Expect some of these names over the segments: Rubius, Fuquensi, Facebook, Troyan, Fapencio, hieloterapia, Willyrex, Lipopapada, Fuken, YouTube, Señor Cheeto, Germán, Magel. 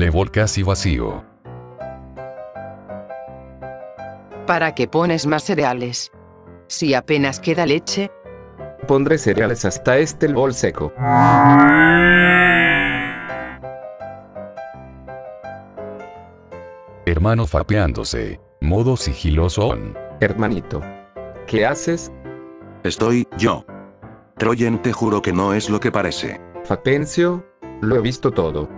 level casi vacío. ¿Para qué pones más cereales? Si apenas queda leche. Pondré cereales hasta este bol seco. Hermano fapeándose. Modo sigiloso on. Hermanito, ¿qué haces? Estoy yo. Troyan, te juro que no es lo que parece. Fapencio, lo he visto todo.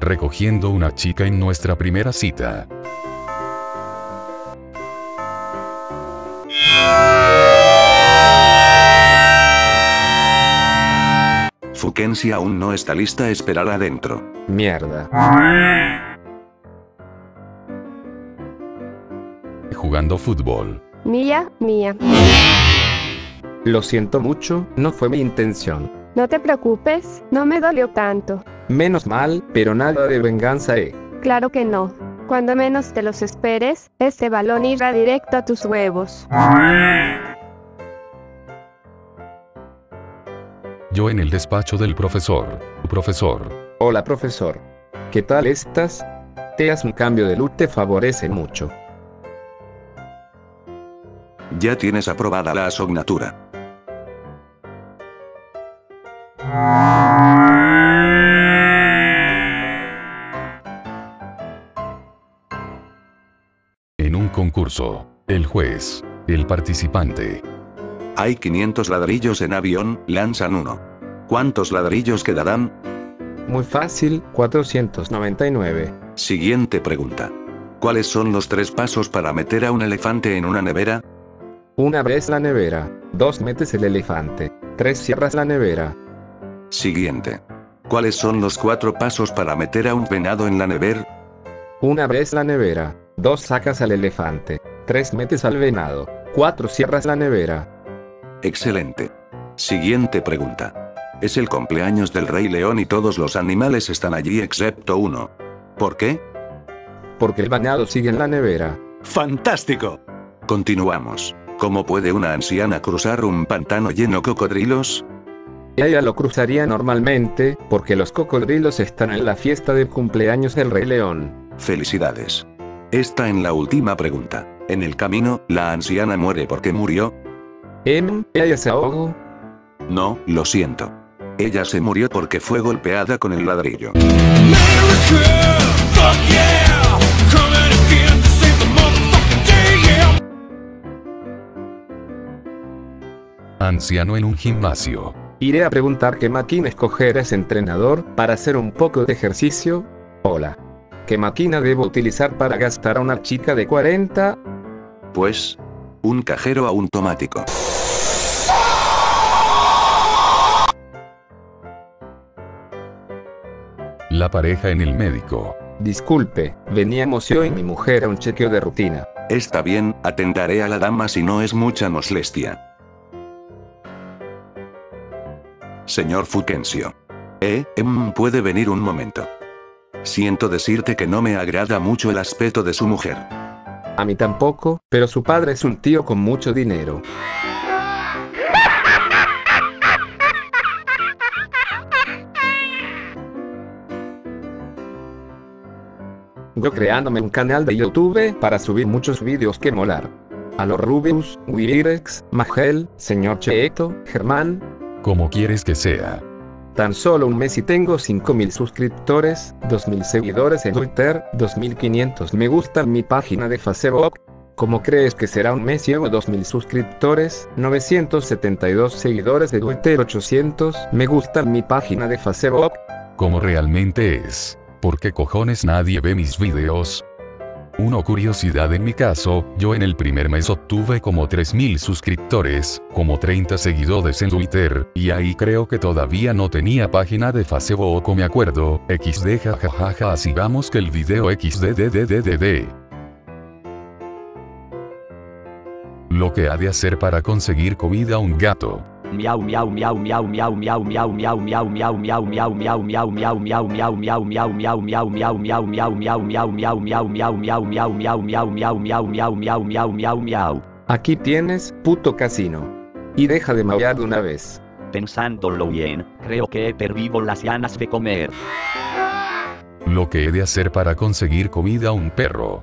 Recogiendo una chica en nuestra primera cita. Fuquensi aún no está lista, esperar adentro. Mierda. Jugando fútbol. Mía. Lo siento mucho, no fue mi intención. No te preocupes, no me dolió tanto. Menos mal, pero nada de venganza, Claro que no. Cuando menos te los esperes, este balón irá directo a tus huevos. Yo en el despacho del profesor. Profesor. Hola, profesor. ¿Qué tal estás? Te haz un cambio de look, te favorece mucho. Ya tienes aprobada la asignatura. En un concurso, el juez, el participante. Hay 500 ladrillos en avión, lanzan uno. ¿Cuántos ladrillos quedarán? Muy fácil, 499. Siguiente pregunta. ¿Cuáles son los 3 pasos para meter a un elefante en una nevera? 1 abres la nevera, 2 metes el elefante, 3 cierras la nevera. Siguiente. ¿Cuáles son los 4 pasos para meter a un venado en la nevera? 1 abres la nevera, 2 sacas al elefante, 3 metes al venado, 4 cierras la nevera. Excelente. Siguiente pregunta. Es el cumpleaños del Rey León y todos los animales están allí excepto uno. ¿Por qué? Porque el venado sigue en la nevera. ¡Fantástico! Continuamos. ¿Cómo puede una anciana cruzar un pantano lleno de cocodrilos? Ella lo cruzaría normalmente, porque los cocodrilos están en la fiesta de cumpleaños del Rey León. Felicidades. Esta en la última pregunta. En el camino, la anciana muere porque murió. ¿Ella se ahogó? No, lo siento. Ella se murió porque fue golpeada con el ladrillo. Anciano en un gimnasio. Iré a preguntar qué máquina escoger es entrenador, para hacer un poco de ejercicio. Hola. ¿Qué máquina debo utilizar para gastar a una chica de 40? Pues, un cajero automático. La pareja en el médico. Disculpe, veníamos yo y mi mujer a un chequeo de rutina. Está bien, atenderé a la dama si no es mucha molestia. Señor Fuquencio. ¿Puede venir un momento? Siento decirte que no me agrada mucho el aspecto de su mujer. A mí tampoco, pero su padre es un tío con mucho dinero. Yo creándome un canal de YouTube para subir muchos vídeos que molar. A los Rubius, Willyrex, Magel, Señor Cheeto, Germán... Como quieres que sea. Tan solo un mes y tengo 5000 suscriptores, 2000 seguidores en Twitter, 2500 me gustan mi página de Facebook. ¿Cómo crees que será un mes? Llevo 2000 suscriptores, 972 seguidores en Twitter, 800 me gustan mi página de Facebook. Como realmente es. ¿Por qué cojones nadie ve mis videos? Una curiosidad en mi caso, yo en el primer mes obtuve como 3000 suscriptores, como 30 seguidores en Twitter, y ahí creo que todavía no tenía página de Facebook o me acuerdo, xd jajajaja, así vamos que el video xd. Lo que ha de hacer para conseguir comida un gato. Miau miau miau miau miau miau miau miau miau miau miau miau miau miau miau miau miau miau miau miau miau miau miau miau miau miau miau miau miau miau miau miau miau miau miau miau miau miau miau miau. Aquí tienes, puto casino. Y deja de maullar de una vez. Pensándolo bien, creo que he perdido las ganas de comer. Lo que he de hacer para conseguir comida a un perro.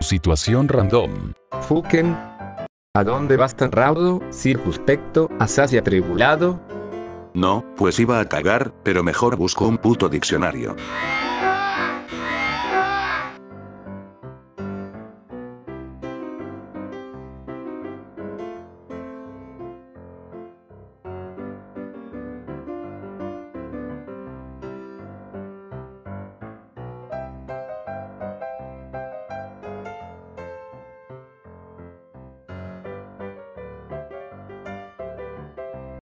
Situación random. Fuken, ¿a dónde vas tan raudo, circunspecto, asaz y atribulado? No, pues iba a cagar, pero mejor busco un puto diccionario.